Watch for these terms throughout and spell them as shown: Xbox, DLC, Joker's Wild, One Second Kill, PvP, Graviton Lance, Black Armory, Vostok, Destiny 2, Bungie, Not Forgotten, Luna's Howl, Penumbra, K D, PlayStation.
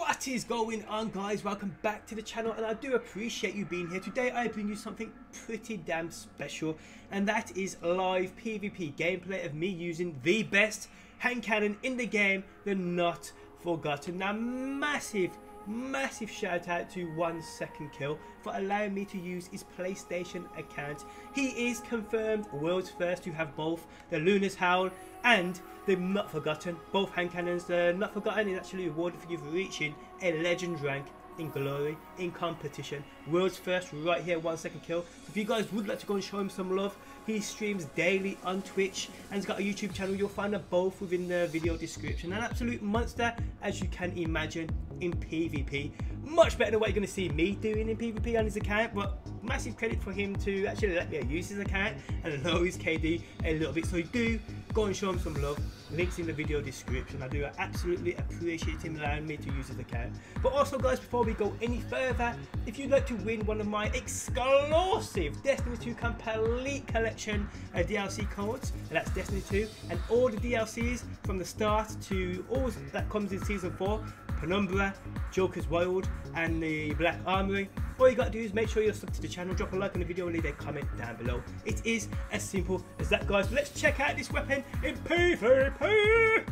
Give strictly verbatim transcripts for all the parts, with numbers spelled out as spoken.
What is going on, guys? Welcome back to the channel, and I do appreciate you being here. Today I bring you something pretty damn special, and that is live PvP gameplay of me using the best hand cannon in the game, the Not Forgotten. Now, massive massive shout out to One Second Kill for allowing me to use his PlayStation account. He is confirmed world's first to have both the Luna's Howl and the Not Forgotten, both hand cannons. The Not Forgotten is actually awarded for you for reaching a legend rank in glory in competition. World's first right here, One Second Kill. If you guys would like to go and show him some love, he streams daily on Twitch and he's got a YouTube channel. You'll find them both within the video description. An absolute monster, as you can imagine, in PvP. Much better than what you're going to see me doing in PvP on his account, but massive credit for him to actually let me use his account and lower his K D a little bit. So do go and show him some love. Links in the video description. I do absolutely appreciate him allowing me to use his account. But also, guys, before we go any further, if you'd like to win one of my exclusive Destiny two complete collection uh, D L C codes, and that's Destiny two and all the D L Cs from the start to all that comes in season four, Penumbra, Joker's Wild and the Black Armory, all you gotta do is make sure you're subscribed to the channel, drop a like on the video and leave a comment down below. It is as simple as that, guys. Let's check out this weapon in PvP!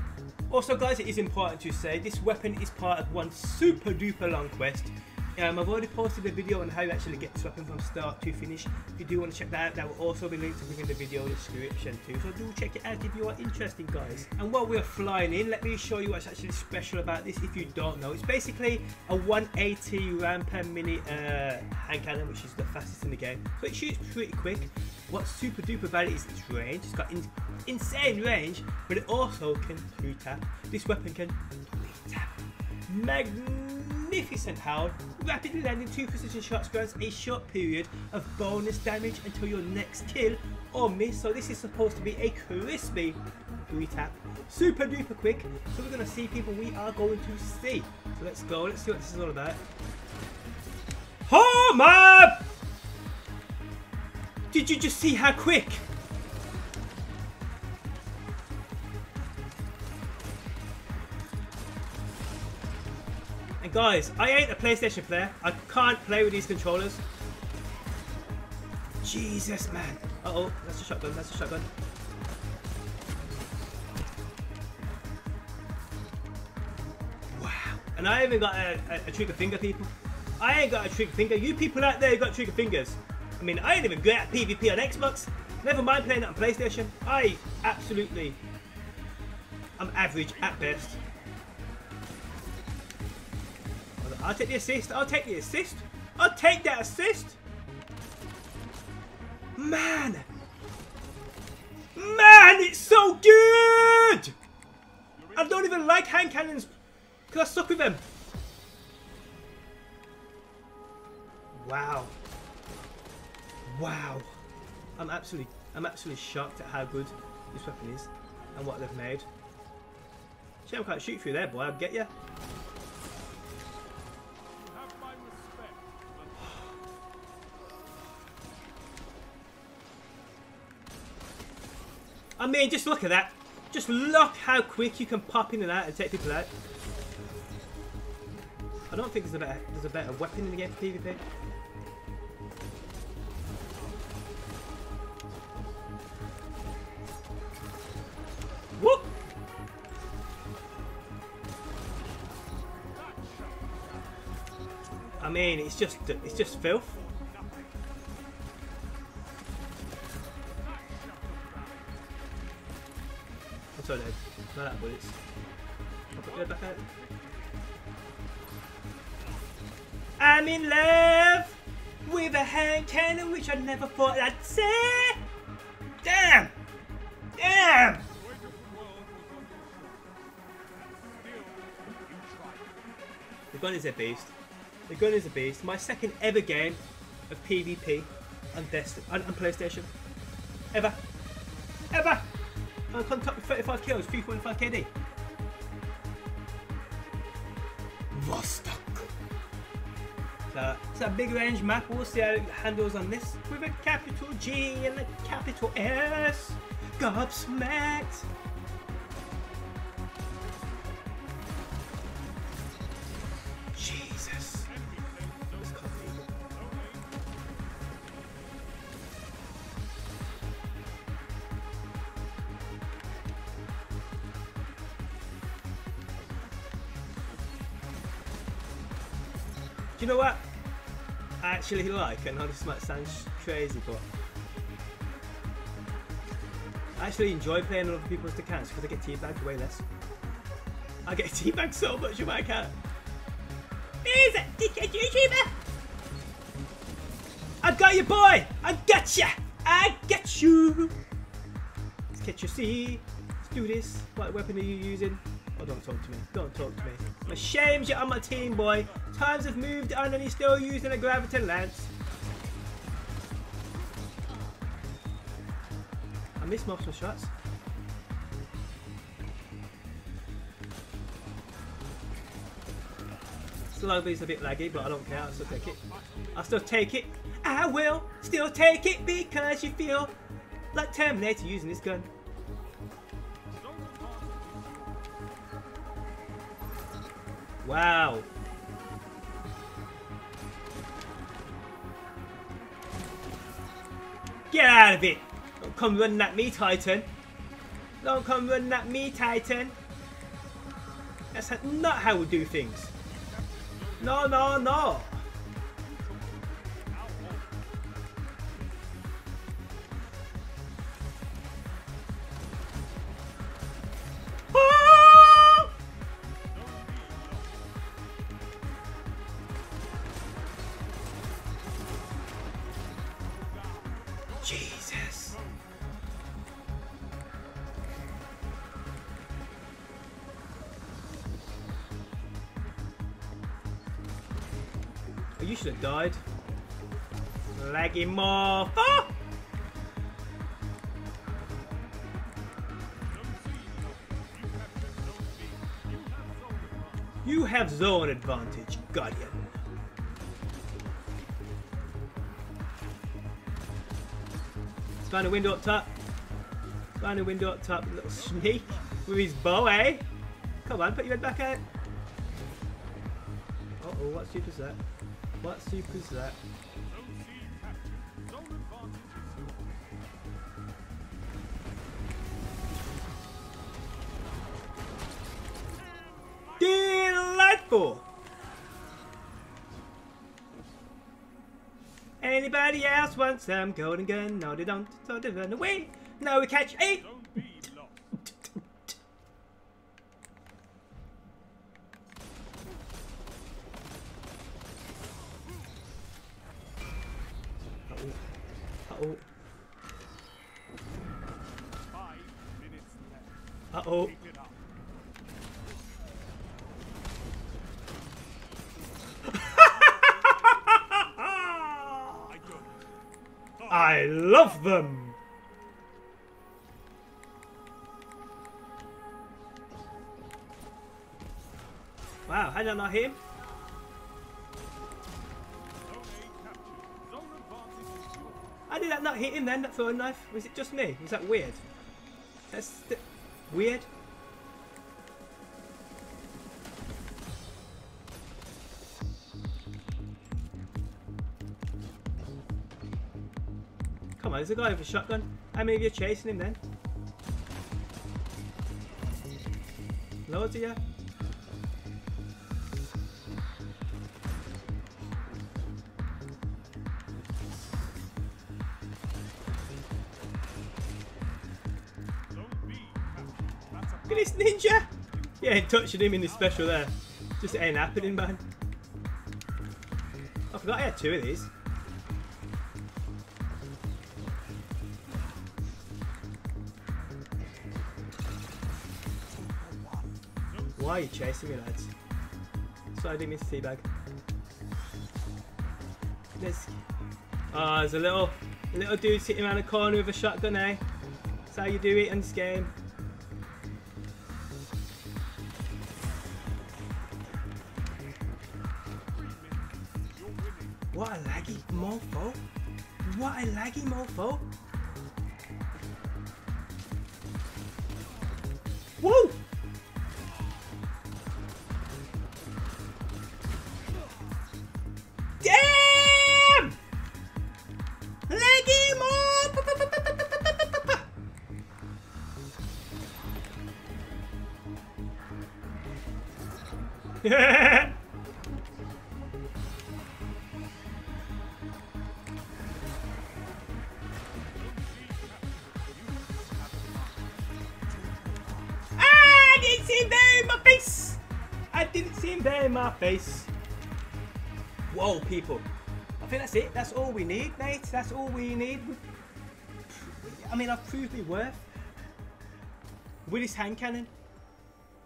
Also, guys, it is important to say this weapon is part of one super duper long quest. Um, I've already posted a video on how you actually get this weapon from start to finish. If you do want to check that out, that will also be linked within the video description too. So do check it out if you are interested, guys. And while we're flying in, let me show you what's actually special about this if you don't know. It's basically a one eighty round per minute uh, hand cannon, which is the fastest in the game. So it shoots pretty quick. What's super duper about it is its range. It's got in insane range, but it also can three tap. This weapon can three tap. Magnificent howl, rapidly landing two precision shots grants a short period of bonus damage until your next kill or miss. So this is supposed to be a crispy three tap, super duper quick. So we're going to see, people, we are going to see. So let's go, let's see what this is all about. Oh my! Did you just see how quick? Guys, I ain't a PlayStation player. I can't play with these controllers. Jesus, man. Uh oh, that's a shotgun, that's a shotgun. Wow. And I even got a, a, a trigger finger, people. I ain't got a trigger finger. You people out there who got trigger fingers. I mean, I ain't even great at PvP on Xbox. Never mind playing it on PlayStation. I absolutely... I'm average at best. I'll take the assist, I'll take the assist, I'll take that assist! Man! Man, it's so good! I don't even like hand cannons because I suck with them. Wow. Wow. I'm absolutely, I'm absolutely shocked at how good this weapon is and what they've made. Shame I can't shoot through there, boy, I'll get you. I mean, just look at that. Just look how quick you can pop in and out and take people out. I don't think there's a better, there's a better weapon in the game for PvP. Whoop! I mean, it's just, it's just filth. So dead. Not out of bullets. I'll put that back out. I'm in love with a hand cannon, which I never thought I'd say. Damn! Damn! The gun is a beast. The gun is a beast. My second ever game of PvP on Destiny, on, on PlayStation. Ever. Ever! I'm on top with thirty-five kills, three point five K D. Vostok. So it's a big range map. We'll see how it handles on this. With a capital G and a capital S. Gobsmacked. Jesus. Do you know what I actually like? I know this might sound crazy, but I actually enjoy playing other people's accounts because I get teabagged way less. I get teabagged so much in my account. Is it D K G Tuber? I got you, boy! I got ya! I get you! Let's catch your C. Let's do this. What weapon are you using? Oh, don't talk to me. Don't talk to me. I'm ashamed you're on my team, boy. Times have moved on and he's still using a Graviton Lance. I missed most of my shots. Slowly's a bit laggy, but I don't care. I'll still take it. I'll still take it. I will still take it because you feel like Terminator using this gun. Wow. Get out of it. Don't come running at me, Titan. Don't come running at me, Titan. That's not how we do things. No, no, no. Jesus. Oh, you should have died. Laggy morph. Oh! You have zone advantage, Guardian. Find a window up top. Find a window up top. Little sneak with his bow, eh? Come on, put your head back out. Uh oh, what soup is that? What soup is that? Delightful! Anybody else wants some golden gun? No, they don't. So they run away. Now we catch eight. Uh oh. Uh oh. Uh oh. I love them! Wow, how did I not hit him? How did that not hit him then, that throwing knife? Was it just me? Was that weird? That's th weird. Come on, there's a guy with a shotgun. How many of you are chasing him then? Loads of you. Look at this ninja! Yeah, touching him in his special there. Just ain't happening, man. I forgot I had two of these. Why are you chasing me, lads? So I didn't miss the teabag. Let's... Ah, oh, there's a little a little dude sitting around a corner with a shotgun, eh? That's how you do it in this game. What a laggy mofo! What a laggy mofo! Woo! I didn't see that in my face. I didn't see that in my face. Whoa, people. I think that's it. That's all we need, mate. That's all we need. I mean, I've proved my worth with this hand cannon.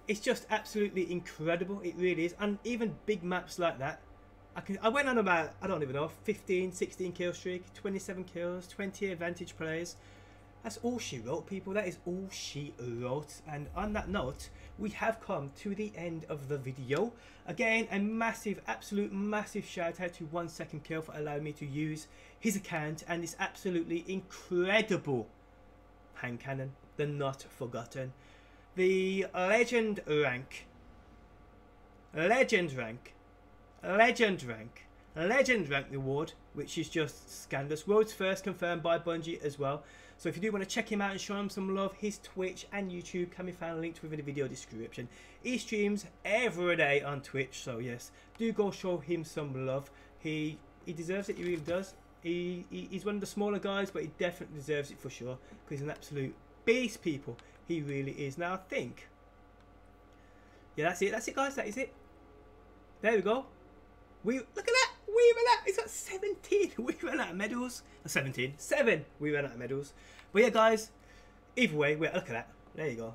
It's just absolutely incredible. It really is. And even big maps like that. I can, I went on about, I don't even know, fifteen, sixteen kill streak, twenty-seven kills, twenty advantage plays. That's all she wrote, people. That is all she wrote. And on that note, we have come to the end of the video. Again, a massive, absolute massive shout out to One Second Kill for allowing me to use his account and this absolutely incredible hand cannon, the Not Forgotten. The legend rank, legend rank, legend rank, legend rank reward, which is just scandalous. World's first, confirmed by Bungie as well. So if you do want to check him out and show him some love, his Twitch and YouTube can be found linked within the video description. He streams every day on Twitch, so yes, do go show him some love. He he deserves it. He really does. He, he he's one of the smaller guys, but he definitely deserves it for sure because he's an absolute beast, people. He really is. Now I think, yeah, that's it. That's it, guys. That is it. There we go. We look at that. We ran out. It's got seventeen. We ran out of medals. seventeen. Seven. We ran out of medals. But yeah, guys. Either way, we look at that. There you go.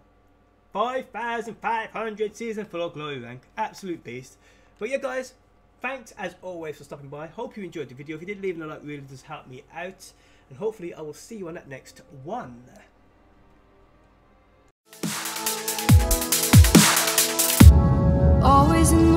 Five thousand five hundred season four glory rank. Absolute beast. But yeah, guys. Thanks as always for stopping by. Hope you enjoyed the video. If you did, leaving a like really does help me out. And hopefully, I will see you on that next one. Always in